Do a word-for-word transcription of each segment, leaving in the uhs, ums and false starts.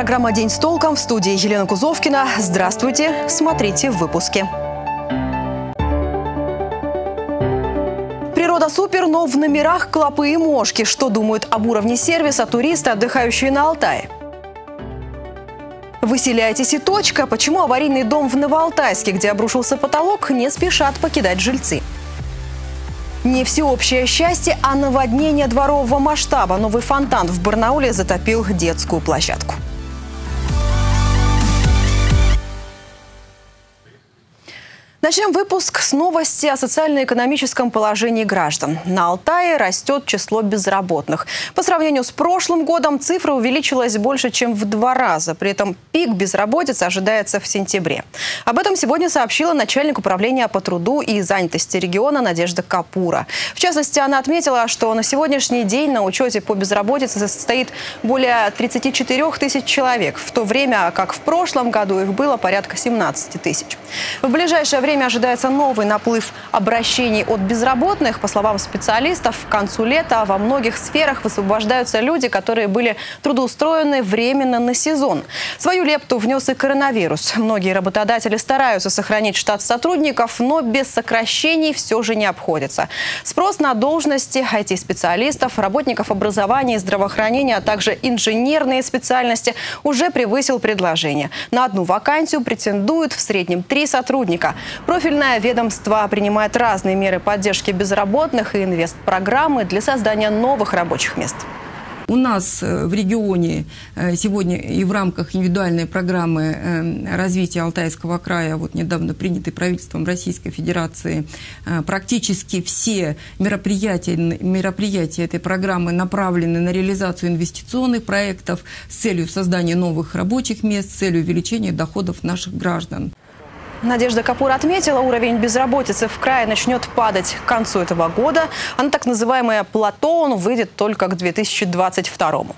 Программа «День с толком», в студии Елена Кузовкина. Здравствуйте, смотрите в выпуске. Природа супер, но в номерах клопы и мошки. Что думают об уровне сервиса туристы, отдыхающие на Алтае? Выселяйтесь и точка. Почему аварийный дом в Новоалтайске, где обрушился потолок, не спешат покидать жильцы? Не всеобщее счастье, а наводнение дворового масштаба. Новый фонтан в Барнауле затопил детскую площадку. Начнем выпуск с новости о социально-экономическом положении граждан. На Алтае растет число безработных. По сравнению с прошлым годом цифра увеличилась больше, чем в два раза. При этом пик безработицы ожидается в сентябре. Об этом сегодня сообщила начальник управления по труду и занятости региона Надежда Капура. В частности, она отметила, что на сегодняшний день на учете по безработице состоит более тридцати четырёх тысяч человек, в то время как в прошлом году их было порядка семнадцати тысяч. В ближайшее время время ожидается новый наплыв обращений от безработных. По словам специалистов, к концу лета во многих сферах высвобождаются люди, которые были трудоустроены временно на сезон. Свою лепту внес и коронавирус. Многие работодатели стараются сохранить штат сотрудников, но без сокращений все же не обходится. Спрос на должности ай ти-специалистов, работников образования и здравоохранения, а также инженерные специальности уже превысил предложение. На одну вакансию претендуют в среднем три сотрудника. Профильное ведомство принимает разные меры поддержки безработных и инвестпрограммы для создания новых рабочих мест. У нас в регионе сегодня и в рамках индивидуальной программы развития Алтайского края, вот недавно принятой правительством Российской Федерации, практически все мероприятия, мероприятия этой программы направлены на реализацию инвестиционных проектов с целью создания новых рабочих мест, с целью увеличения доходов наших граждан. Надежда Капур отметила, уровень безработицы в крае начнет падать к концу этого года. А на так называемое плато он выйдет только к две тысячи двадцать второму.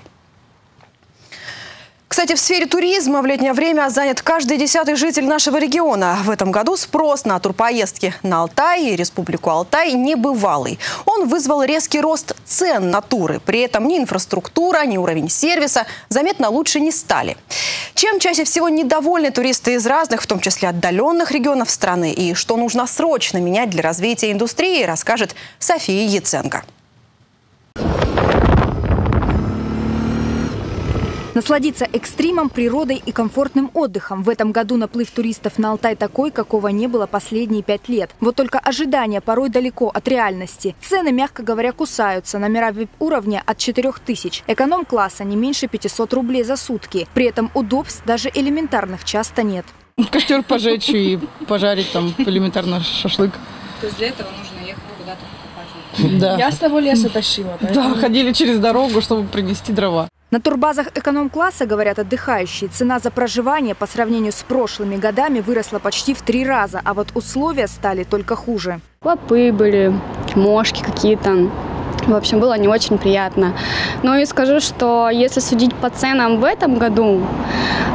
Кстати, в сфере туризма в летнее время занят каждый десятый житель нашего региона. В этом году спрос на турпоездки на Алтай и Республику Алтай небывалый. Он вызвал резкий рост цен на туры. При этом ни инфраструктура, ни уровень сервиса заметно лучше не стали. Чем чаще всего недовольны туристы из разных, в том числе отдаленных регионов страны, и что нужно срочно менять для развития индустрии, расскажет София Яценко. Насладиться экстримом, природой и комфортным отдыхом. В этом году наплыв туристов на Алтай такой, какого не было последние пять лет. Вот только ожидания порой далеко от реальности. Цены, мягко говоря, кусаются. Номера вип-уровня от четырёх тысяч. Эконом-класса не меньше пятисот рублей за сутки. При этом удобств даже элементарных часто нет. Костер пожечь и пожарить там элементарно шашлык. То есть для этого нужно ехать куда-то покупать? Да. Я с того леса тащила. Да, ходили через дорогу, чтобы принести дрова. На турбазах эконом-класса, говорят отдыхающие, цена за проживание по сравнению с прошлыми годами выросла почти в три раза, а вот условия стали только хуже. Клопы были, мошки какие-то. В общем, было не очень приятно. Но и скажу, что если судить по ценам в этом году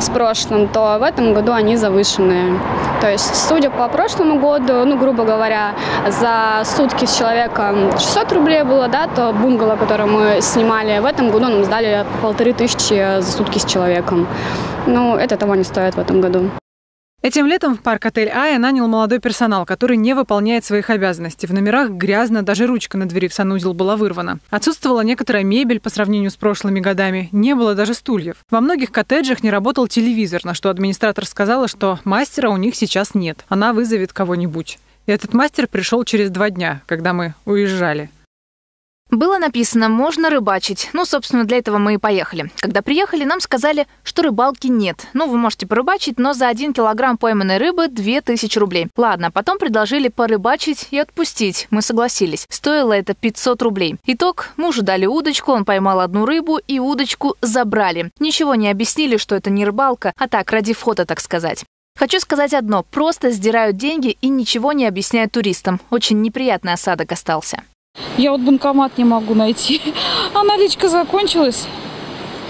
с прошлым, то в этом году они завышенные. То есть, судя по прошлому году, ну, грубо говоря, за сутки с человека шестьсот рублей было, да, то бунгало, которое мы снимали, в этом году нам сдали полторы тысячи за сутки с человеком. Ну, это того не стоит в этом году. Этим летом в парк-отель «Ая» нанял молодой персонал, который не выполняет своих обязанностей. В номерах грязно, даже ручка на двери в санузел была вырвана. Отсутствовала некоторая мебель по сравнению с прошлыми годами. Не было даже стульев. Во многих коттеджах не работал телевизор, на что администратор сказала, что мастера у них сейчас нет. Она вызовет кого-нибудь. И этот мастер пришел через два дня, когда мы уезжали. Было написано «можно рыбачить». Ну, собственно, для этого мы и поехали. Когда приехали, нам сказали, что рыбалки нет. Ну, вы можете порыбачить, но за один килограмм пойманной рыбы две тысячи рублей. Ладно, потом предложили порыбачить и отпустить. Мы согласились. Стоило это пятьсот рублей. Итог, мужу дали удочку, он поймал одну рыбу и удочку забрали. Ничего не объяснили, что это не рыбалка, а так, ради фото, так сказать. Хочу сказать одно. Просто сдирают деньги и ничего не объясняют туристам. Очень неприятный осадок остался. Я вот банкомат не могу найти, а наличка закончилась,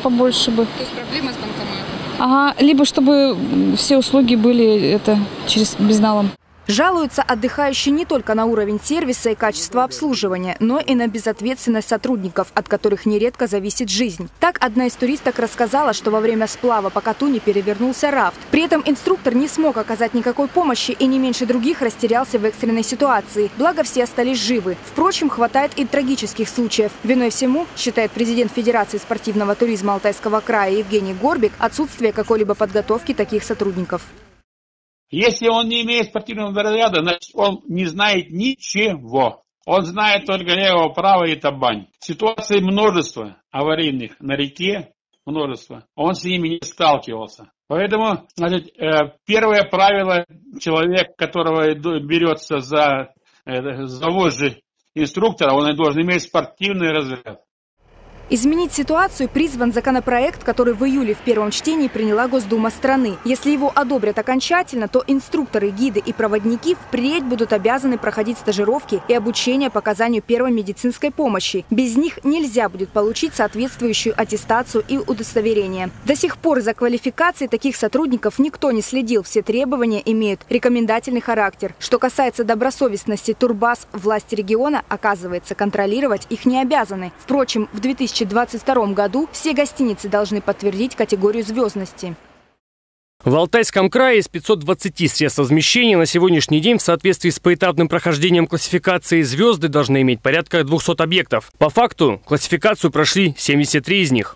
побольше бы. То есть проблема с банкоматом? Ага, либо чтобы все услуги были это через безналом. Жалуются отдыхающие не только на уровень сервиса и качество обслуживания, но и на безответственность сотрудников, от которых нередко зависит жизнь. Так, одна из туристок рассказала, что во время сплава по Катуни перевернулся рафт. При этом инструктор не смог оказать никакой помощи и не меньше других растерялся в экстренной ситуации. Благо, все остались живы. Впрочем, хватает и трагических случаев. Виной всему, считает президент Федерации спортивного туризма Алтайского края Евгений Горбик, отсутствие какой-либо подготовки таких сотрудников. Если он не имеет спортивного разряда, значит он не знает ничего. Он знает только левого, правого и табань. Ситуаций множество аварийных на реке, множество. Он с ними не сталкивался. Поэтому, значит, первое правило: человек, которого берется за, за вожжи инструктора, он должен иметь спортивный разряд. Изменить ситуацию призван законопроект, который в июле в первом чтении приняла Госдума страны. Если его одобрят окончательно, то инструкторы, гиды и проводники впредь будут обязаны проходить стажировки и обучение по оказанию первой медицинской помощи. Без них нельзя будет получить соответствующую аттестацию и удостоверение. До сих пор за квалификацией таких сотрудников никто не следил. Все требования имеют рекомендательный характер. Что касается добросовестности турбаз, власти региона, оказывается, контролировать их не обязаны. Впрочем, в две тысячи двадцать втором году все гостиницы должны подтвердить категорию звездности. В Алтайском крае из пятисот двадцати средств размещения на сегодняшний день в соответствии с поэтапным прохождением классификации звезды должны иметь порядка двухсот объектов. По факту классификацию прошли семьдесят три из них.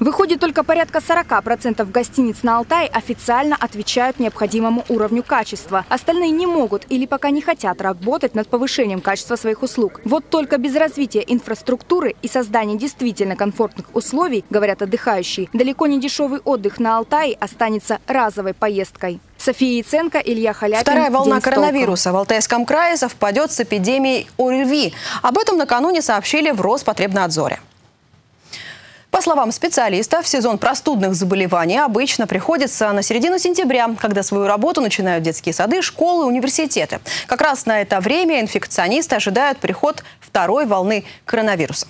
Выходит, только порядка сорока процентов гостиниц на Алтае официально отвечают необходимому уровню качества. Остальные не могут или пока не хотят работать над повышением качества своих услуг. Вот только без развития инфраструктуры и создания действительно комфортных условий, говорят отдыхающие, далеко не дешевый отдых на Алтае останется разовой поездкой. София Яценко, Илья Халякин. Вторая волна коронавируса в Алтайском крае совпадет с эпидемией ОРВИ. Об этом накануне сообщили в Роспотребнадзоре. По словам специалистов, сезон простудных заболеваний обычно приходится на середину сентября, когда свою работу начинают детские сады, школы, университеты. Как раз на это время инфекционисты ожидают приход второй волны коронавируса.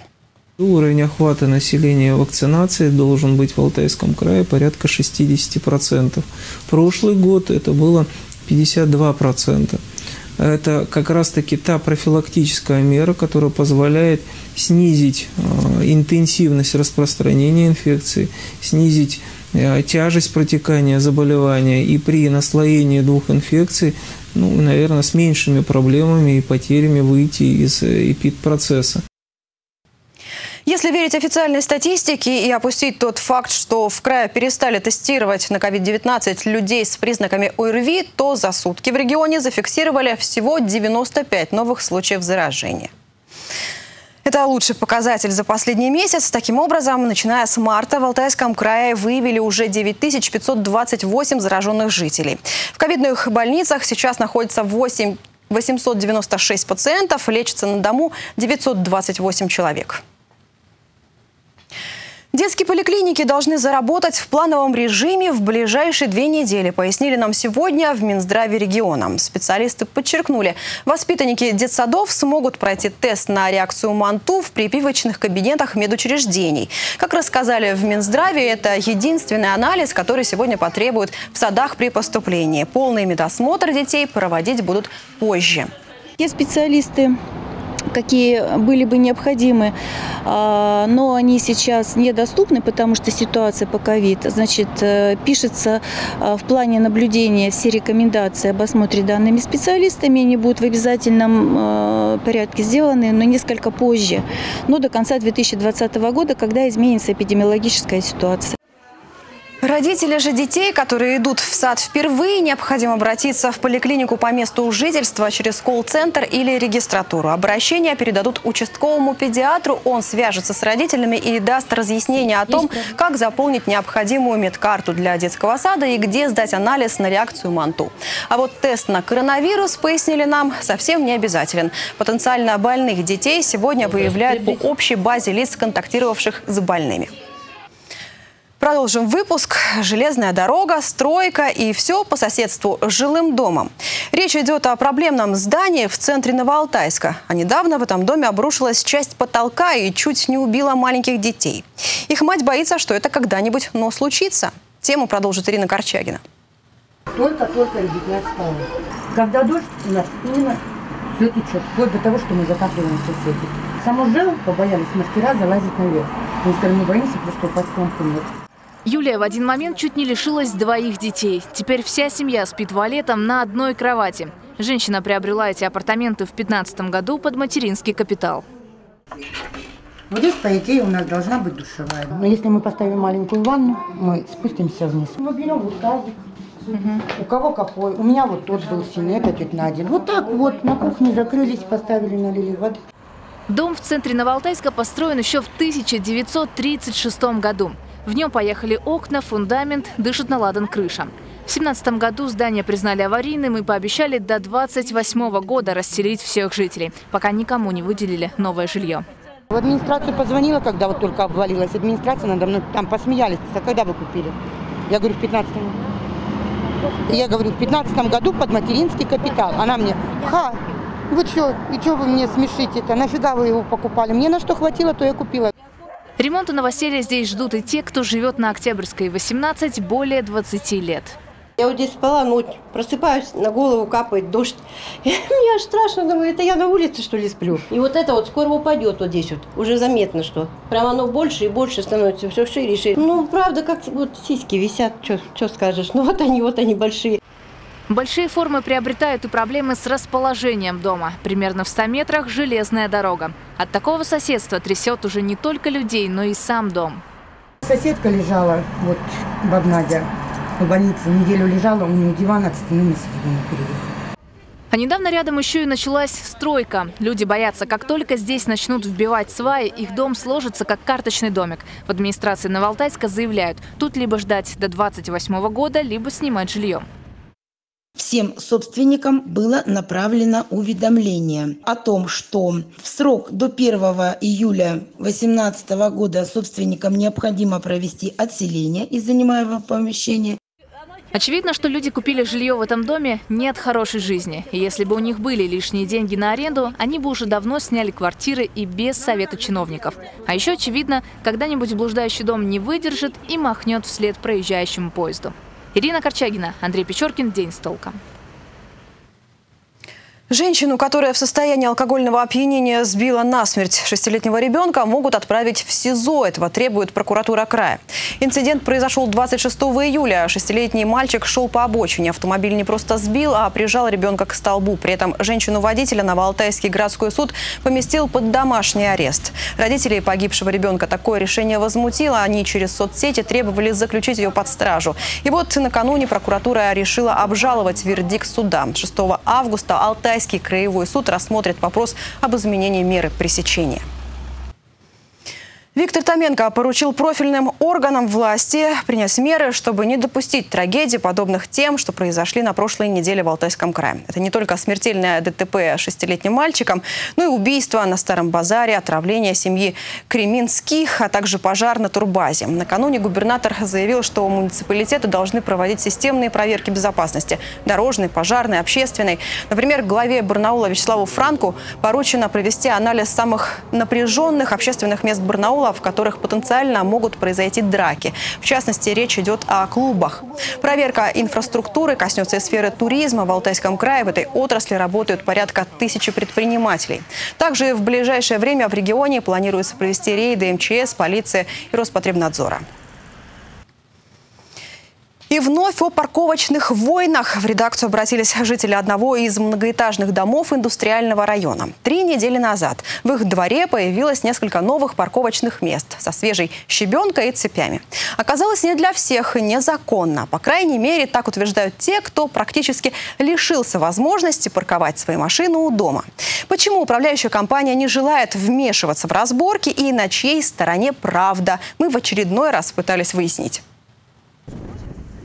Уровень охвата населения вакцинации должен быть в Алтайском крае порядка шестидесяти процентов. Прошлый год это было пятьдесят два процента. Это как раз-таки та профилактическая мера, которая позволяет снизить интенсивность распространения инфекции, снизить тяжесть протекания заболевания и при наслоении двух инфекций, ну, наверное, с меньшими проблемами и потерями выйти из эпидпроцесса. Если верить официальной статистике и опустить тот факт, что в крае перестали тестировать на ковид девятнадцать людей с признаками ОРВИ, то за сутки в регионе зафиксировали всего девяносто пять новых случаев заражения. Это лучший показатель за последний месяц. Таким образом, начиная с марта в Алтайском крае выявили уже девять тысяч пятьсот двадцать восемь зараженных жителей. В ковидных больницах сейчас находится восемь тысяч восемьсот девяносто шесть пациентов, лечится на дому девятьсот двадцать восемь человек. Детские поликлиники должны заработать в плановом режиме в ближайшие две недели, пояснили нам сегодня в Минздраве региона. Специалисты подчеркнули, воспитанники детсадов смогут пройти тест на реакцию МАНТУ в прививочных кабинетах медучреждений. Как рассказали в Минздраве, это единственный анализ, который сегодня потребуют в садах при поступлении. Полный медосмотр детей проводить будут позже. Те специалисты, какие были бы необходимы, но они сейчас недоступны, потому что ситуация по ковид. Значит, пишется в плане наблюдения все рекомендации об осмотре данными специалистами. Они будут в обязательном порядке сделаны, но несколько позже, но до конца две тысячи двадцатого года, когда изменится эпидемиологическая ситуация. Родители же детей, которые идут в сад впервые, необходимо обратиться в поликлинику по месту жительства через колл-центр или регистратуру. Обращение передадут участковому педиатру, он свяжется с родителями и даст разъяснение о том, как заполнить необходимую медкарту для детского сада и где сдать анализ на реакцию МАНТУ. А вот тест на коронавирус, пояснили нам, совсем не обязателен. Потенциально больных детей сегодня выявляют по общей базе лиц, контактировавших с больными. Продолжим выпуск. Железная дорога, стройка и все по соседству с жилым домом. Речь идет о проблемном здании в центре Новоалтайска. А недавно в этом доме обрушилась часть потолка и чуть не убила маленьких детей. Их мать боится, что это когда-нибудь, но случится. Тему продолжит Ирина Корчагина. только-только ребятня стало. Когда дождь, у нас именно все течет, вплоть до того, что мы закапываем соседи. Само жел побоялись мастера залазить наверх. Мы сказали, не боимся, просто упасть в ломку нет. Юлия в один момент чуть не лишилась двоих детей. Теперь вся семья спит валетом на одной кровати. Женщина приобрела эти апартаменты в две тысячи пятнадцатом году под материнский капитал. Вот здесь, по идее, у нас должна быть душевая. Но если мы поставим маленькую ванну, мы спустимся вниз. Мы берем вот тазик. Угу. У кого какой. У меня вот тот был сильный, это тетя Надин. Вот так вот на кухне закрылись, поставили, налили воды. Дом в центре Новоалтайска построен еще в тысяча девятьсот тридцать шестом году. В нем поехали окна, фундамент, дышит на ладан крыша. В две тысячи семнадцатом году здание признали аварийным и пообещали до две тысячи двадцать восьмого года расселить всех жителей, пока никому не выделили новое жилье. В администрацию позвонила, когда вот только обвалилась администрация, надо мной там посмеялись. А когда вы купили? Я говорю, в пятнадцатом. Я говорю, в пятнадцатом году под материнский капитал. Она мне, ха, вы что, и что вы мне смешите-то? Нафига вы его покупали? Мне на что хватило, то я купила. Ремонт и новоселья здесь ждут и те, кто живет на Октябрьской восемнадцать более двадцати лет. Я вот здесь спала, ночь, просыпаюсь, на голову капает дождь. Мне аж страшно, думаю, это я на улице, что ли, сплю? И вот это вот скоро упадет вот здесь вот. Уже заметно, что прям оно больше и больше становится, все шире и шире. Ну, правда, как вот сиськи висят, что скажешь. Ну, вот они, вот они большие. Большие формы приобретают и проблемы с расположением дома. Примерно в ста метрах железная дорога. От такого соседства трясет уже не только людей, но и сам дом. Соседка лежала, вот, баба Надя, в больнице неделю лежала, у нее диван от стены на середину переехал. А недавно рядом еще и началась стройка. Люди боятся, как только здесь начнут вбивать сваи, их дом сложится как карточный домик. В администрации Новоалтайска заявляют, тут либо ждать до две тысячи двадцать восьмого года, либо снимать жилье. Всем собственникам было направлено уведомление о том, что в срок до первого июля две тысячи восемнадцатого года собственникам необходимо провести отселение из занимаемого помещения. Очевидно, что люди купили жилье в этом доме не от хорошей жизни. И если бы у них были лишние деньги на аренду, они бы уже давно сняли квартиры и без совета чиновников. А еще очевидно, когда-нибудь блуждающий дом не выдержит и махнет вслед проезжающему поезду. Ирина Корчагина, Андрей Печоркин, «День с толком». Женщину, которая в состоянии алкогольного опьянения сбила насмерть шестилетнего ребенка, могут отправить в СИЗО. Этого требует прокуратура края. Инцидент произошел двадцать шестого июля. Шестилетний мальчик шел по обочине. Автомобиль не просто сбил, а прижал ребенка к столбу. При этом женщину-водителя Новоалтайский городской суд поместил под домашний арест. Родителей погибшего ребенка такое решение возмутило. Они через соцсети требовали заключить ее под стражу. И вот накануне прокуратура решила обжаловать вердикт суда. шестого августа Алтайский краевой суд рассмотрит вопрос об изменении меры пресечения. Виктор Томенко поручил профильным органам власти принять меры, чтобы не допустить трагедий, подобных тем, что произошли на прошлой неделе в Алтайском крае. Это не только смертельное ДТП с шестилетним мальчиком, но и убийство на Старом базаре, отравление семьи Креминских, а также пожар на турбазе. Накануне губернатор заявил, что муниципалитеты должны проводить системные проверки безопасности – дорожной, пожарной, общественной. Например, главе Барнаула Вячеславу Франку поручено провести анализ самых напряженных общественных мест Барнаула, в которых потенциально могут произойти драки. В частности, речь идет о клубах. Проверка инфраструктуры коснется и сферы туризма. В Алтайском крае в этой отрасли работают порядка тысячи предпринимателей. Также в ближайшее время в регионе планируется провести рейды МЧС, полиции и Роспотребнадзора. И вновь о парковочных войнах. В редакцию обратились жители одного из многоэтажных домов индустриального района. Три недели назад в их дворе появилось несколько новых парковочных мест со свежей щебенкой и цепями. Оказалось, не для всех, незаконно. По крайней мере, так утверждают те, кто практически лишился возможности парковать свои машины у дома. Почему управляющая компания не желает вмешиваться в разборки и на чьей стороне правда, мы в очередной раз пытались выяснить.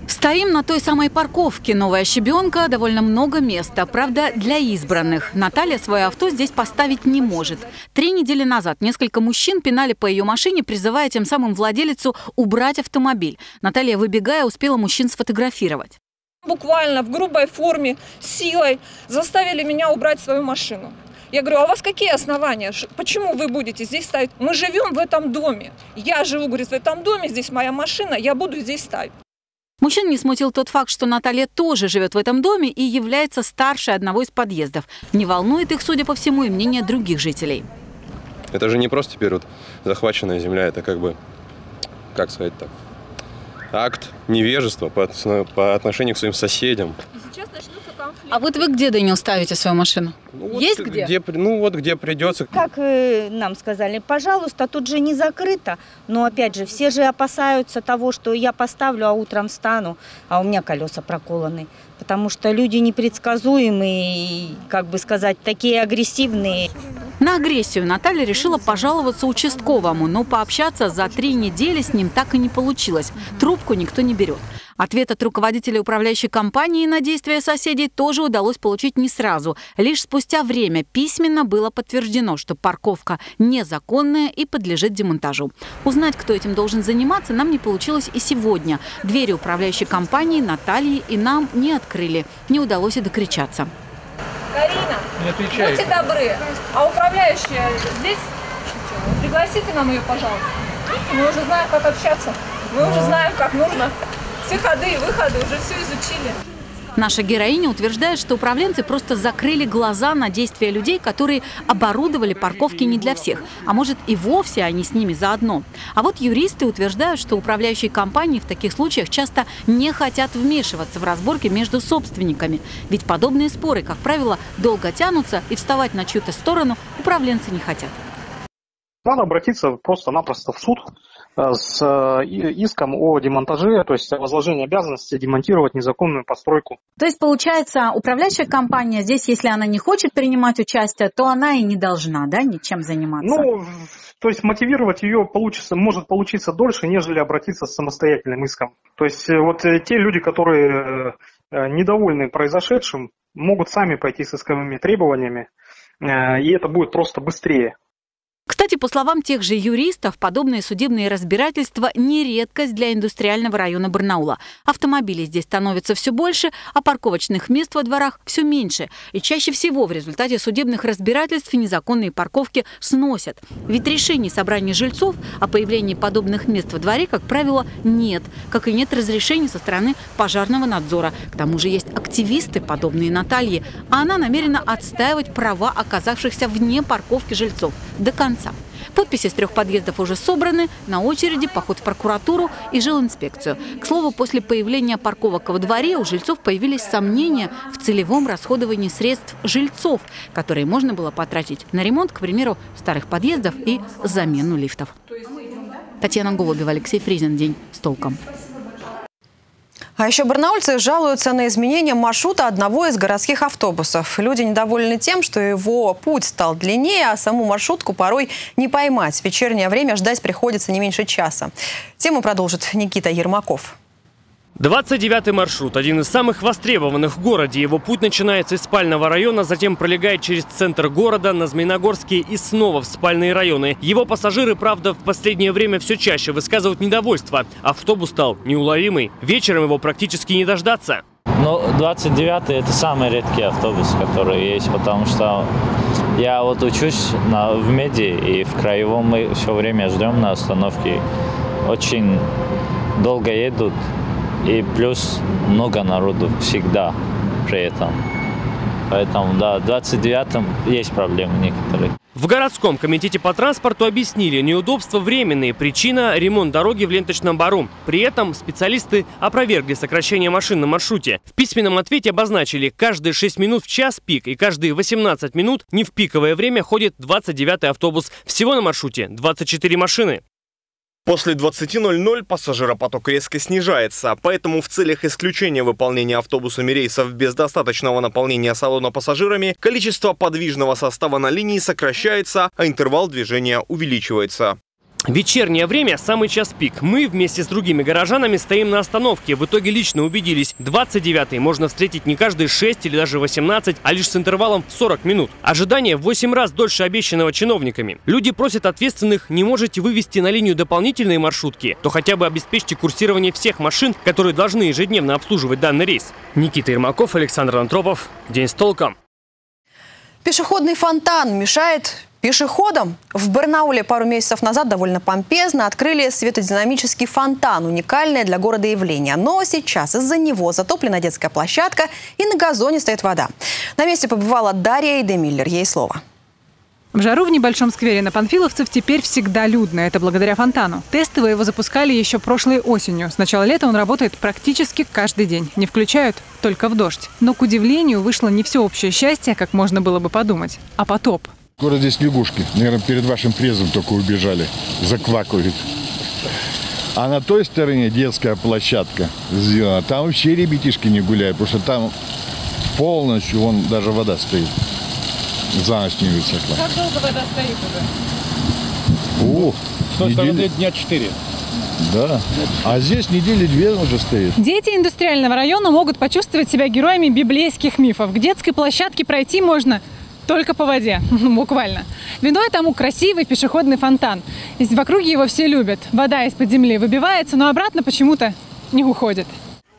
Стоим на той самой парковке. Новая щебенка, довольно много места. Правда, для избранных. Наталья свое авто здесь поставить не может. Три недели назад несколько мужчин пинали по ее машине, призывая тем самым владелицу убрать автомобиль. Наталья, выбегая, успела мужчин сфотографировать. Буквально в грубой форме, силой заставили меня убрать свою машину. Я говорю, а у вас какие основания? Почему вы будете здесь ставить? Мы живем в этом доме. Я живу, говорит, в этом доме, здесь моя машина, я буду здесь ставить. Мужчин не смутил тот факт, что Наталья тоже живет в этом доме и является старше одного из подъездов. Не волнует их, судя по всему, и мнение других жителей. Это же не просто теперь вот захваченная земля, это как бы, как сказать так, акт невежества по, по отношению к своим соседям. И сейчас начнутся конфликты. А вот вы где, Данил, ставите свою машину? Ну, Есть вот, где? где? Ну вот где придется. Как э, нам сказали, пожалуйста, тут же не закрыто. Но опять же, все же опасаются того, что я поставлю, а утром встану, а у меня колеса проколаны. Потому что люди непредсказуемые, как бы сказать, такие агрессивные. На агрессию Наталья решила пожаловаться участковому, но пообщаться за три недели с ним так и не получилось. Трубку никто не берет. Ответ от руководителя управляющей компании на действия соседей тоже удалось получить не сразу. Лишь спустя время письменно было подтверждено, что парковка незаконная и подлежит демонтажу. Узнать, кто этим должен заниматься, нам не получилось и сегодня. Двери управляющей компании Натальи и нам не открыли. Не удалось и докричаться. Карина, будьте добры, а управляющая здесь, пригласите нам ее, пожалуйста. Мы уже знаем, как общаться, мы уже знаем, как нужно. Все ходы и выходы уже все изучили. Наша героиня утверждает, что управленцы просто закрыли глаза на действия людей, которые оборудовали парковки не для всех. А может, и вовсе они с ними заодно. А вот юристы утверждают, что управляющие компании в таких случаях часто не хотят вмешиваться в разборки между собственниками. Ведь подобные споры, как правило, долго тянутся, и вставать на чью-то сторону управленцы не хотят. Надо обратиться просто-напросто в суд с иском о демонтаже, то есть о возложении обязанности демонтировать незаконную постройку. То есть, получается, управляющая компания здесь, если она не хочет принимать участие, то она и не должна, да, ничем заниматься? Ну, то есть мотивировать ее получится, может получиться дольше, нежели обратиться с самостоятельным иском. То есть вот те люди, которые недовольны произошедшим, могут сами пойти с исковыми требованиями, и это будет просто быстрее. Кстати, по словам тех же юристов, подобные судебные разбирательства не редкость для индустриального района Барнаула. Автомобилей здесь становится все больше, а парковочных мест во дворах все меньше. И чаще всего в результате судебных разбирательств незаконные парковки сносят. Ведь решений собрания жильцов о появлении подобных мест во дворе, как правило, нет. Как и нет разрешений со стороны пожарного надзора. К тому же есть активисты, подобные Наталье. А она намерена отстаивать права оказавшихся вне парковки жильцов до конца. Подписи с трех подъездов уже собраны, на очереди поход в прокуратуру и жилинспекцию. К слову, после появления парковок во дворе у жильцов появились сомнения в целевом расходовании средств жильцов, которые можно было потратить на ремонт, к примеру, старых подъездов и замену лифтов. Татьяна Голубева, Алексей Фризин. День с толком. А еще барнаульцы жалуются на изменение маршрута одного из городских автобусов. Люди недовольны тем, что его путь стал длиннее, а саму маршрутку порой не поймать. В вечернее время ждать приходится не меньше часа. Тему продолжит Никита Ермаков. двадцать девятый маршрут – один из самых востребованных в городе. Его путь начинается из спального района, затем пролегает через центр города, на Змеиногорские и снова в спальные районы. Его пассажиры, правда, в последнее время все чаще высказывают недовольство. Автобус стал неуловимый. Вечером его практически не дождаться. Ну, двадцать девятый – это самый редкий автобус, который есть, потому что я вот учусь на, в меди, и в краевом мы все время ждем на остановке. Очень долго едут. И плюс много народу всегда при этом. Поэтому, да, в двадцать девятом есть проблемы некоторые. В городском комитете по транспорту объяснили, неудобства временные, причина – ремонт дороги в Ленточном Бару. При этом специалисты опровергли сокращение машин на маршруте. В письменном ответе обозначили, каждые шесть минут в час пик и каждые восемнадцать минут не в пиковое время ходит двадцать девятый автобус. Всего на маршруте двадцать четыре машины. После двадцати ноль-ноль пассажиропоток резко снижается, поэтому в целях исключения выполнения автобусами рейсов без достаточного наполнения салона пассажирами количество подвижного состава на линии сокращается, а интервал движения увеличивается. Вечернее время – самый час пик. Мы вместе с другими горожанами стоим на остановке. В итоге лично убедились, двадцать девятый можно встретить не каждые шесть или даже восемнадцать, а лишь с интервалом в сорок минут. Ожидание в восемь раз дольше обещанного чиновниками. Люди просят ответственных: не можете вывести на линию дополнительные маршрутки, то хотя бы обеспечьте курсирование всех машин, которые должны ежедневно обслуживать данный рейс. Никита Ермаков, Александр Антропов. День с толком. Пешеходный фонтан мешает Пешеходам в Барнауле пару месяцев назад довольно помпезно открыли светодинамический фонтан, уникальное для города явление. Но сейчас из-за него затоплена детская площадка и на газоне стоит вода. На месте побывала Дарья Эйдемиллер. Ей слово. В жару в небольшом сквере на панфиловцев теперь всегда людно. Это благодаря фонтану. Тестово его запускали еще прошлой осенью. С начала лета он работает практически каждый день. Не включают только в дождь. Но, к удивлению, вышло не всеобщее счастье, как можно было бы подумать, а потоп. Скоро здесь лягушки. Наверное, перед вашим презом только убежали. Заквакают. А на той стороне детская площадка сделана. Там вообще ребятишки не гуляют, потому что там полностью вон даже вода стоит. За ночь не высохла. Как долго вода стоит уже? О, с той стороны дня четыре. Да. А здесь недели две уже стоит. Дети индустриального района могут почувствовать себя героями библейских мифов. К детской площадке пройти можно только по воде, буквально. Виной тому красивый пешеходный фонтан. В округе его все любят. Вода из-под земли выбивается, но обратно почему-то не уходит.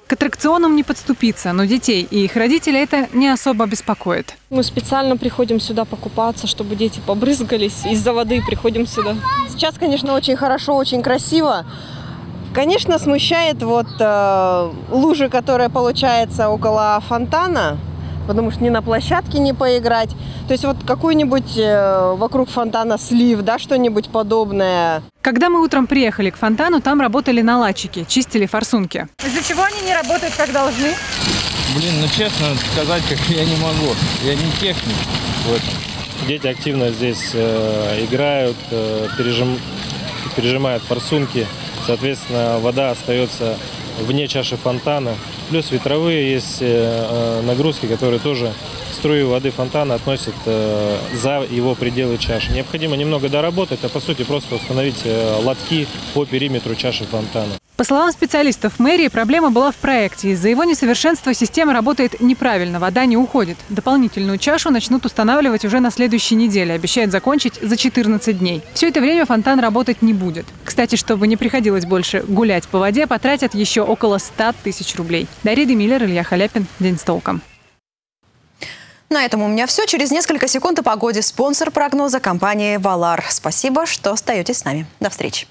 К аттракционам не подступиться, но детей и их родителей это не особо беспокоит. Мы специально приходим сюда покупаться, чтобы дети побрызгались. Из-за воды приходим сюда. Сейчас, конечно, очень хорошо, очень красиво. Конечно, смущает вот э, лужи, которая получается около фонтана. Потому что ни на площадке не поиграть. То есть вот какой-нибудь э, вокруг фонтана слив, да, что-нибудь подобное. Когда мы утром приехали к фонтану, там работали наладчики, чистили форсунки. Из-за чего они не работают, как должны? Блин, ну честно сказать, как я не могу. Я не техник в этом. Дети активно здесь э, играют, э, пережим, пережимают форсунки. Соответственно, вода остается вне чаши фонтана. Плюс ветровые есть нагрузки, которые тоже струю воды фонтана относят за его пределы чаши. Необходимо немного доработать, а по сути просто установить лотки по периметру чаши фонтана. По словам специалистов мэрии, проблема была в проекте. Из-за его несовершенства система работает неправильно, вода не уходит. Дополнительную чашу начнут устанавливать уже на следующей неделе. Обещают закончить за четырнадцать дней. Все это время фонтан работать не будет. Кстати, чтобы не приходилось больше гулять по воде, потратят еще около ста тысяч рублей. Дарья Эйдемиллер, Илья Халякин. День с толком. На этом у меня все. Через несколько секунд о погоде. Спонсор прогноза – компания «Валар». Спасибо, что остаетесь с нами. До встречи.